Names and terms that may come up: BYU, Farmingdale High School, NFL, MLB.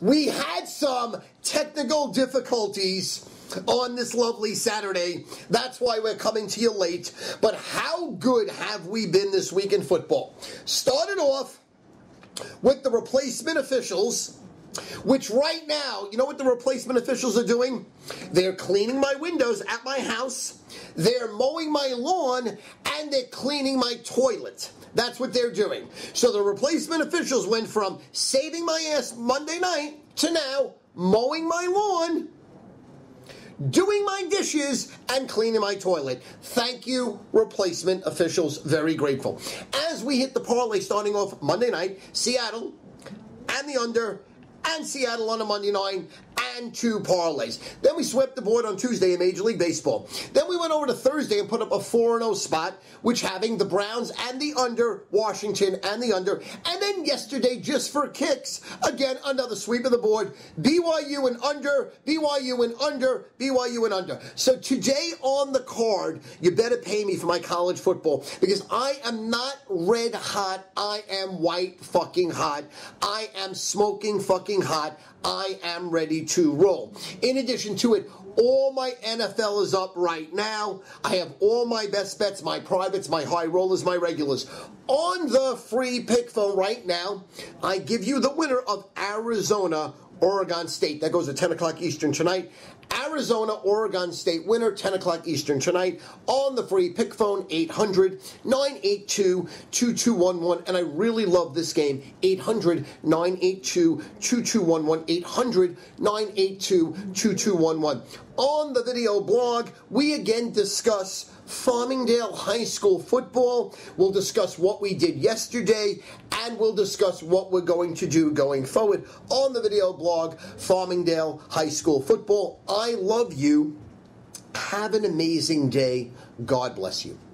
We had some technical difficulties on this lovely Saturday. That's why we're coming to you late. But how good have we been this week in football? Started off with the replacement officials, which right now, you know what the replacement officials are doing? They're cleaning my windows at my house, they're mowing my lawn, and they're cleaning my toilet. That's what they're doing. So the replacement officials went from saving my ass Monday night to now mowing my lawn, doing my dishes, and cleaning my toilet. Thank you, replacement officials. Very grateful. As we hit the parlay starting off Monday night, Seattle and the under, and Seattle on a Monday night, and two parlays. Then we swept the board on Tuesday in Major League Baseball. Then we went over to Thursday and put up a 4-0 spot, which having the Browns and the under, Washington and the under. And then yesterday, just for kicks, again, another sweep of the board. BYU and under, BYU and under, BYU and under. So today on the card, you better pay me for my college football, because I am not red hot. I am white fucking hot. I am smoking fucking hot. I am ready to roll. In addition to it, all my NFL is up right now. I have all my best bets, my privates, my high rollers, my regulars. On the free pick phone right now, I give you the winner of Arizona, Oregon State. That goes at 10 o'clock Eastern tonight. Arizona, Oregon State winner, 10 o'clock Eastern tonight. On the free pick phone, 800-982-2211. And I really love this game, 800-982-2211, 800-982-2211. On the video blog, we again discuss Farmingdale High School football. We'll discuss what we did yesterday, and we'll discuss what we're going to do going forward on the video blog, Farmingdale High School football. I love you. Have an amazing day. God bless you.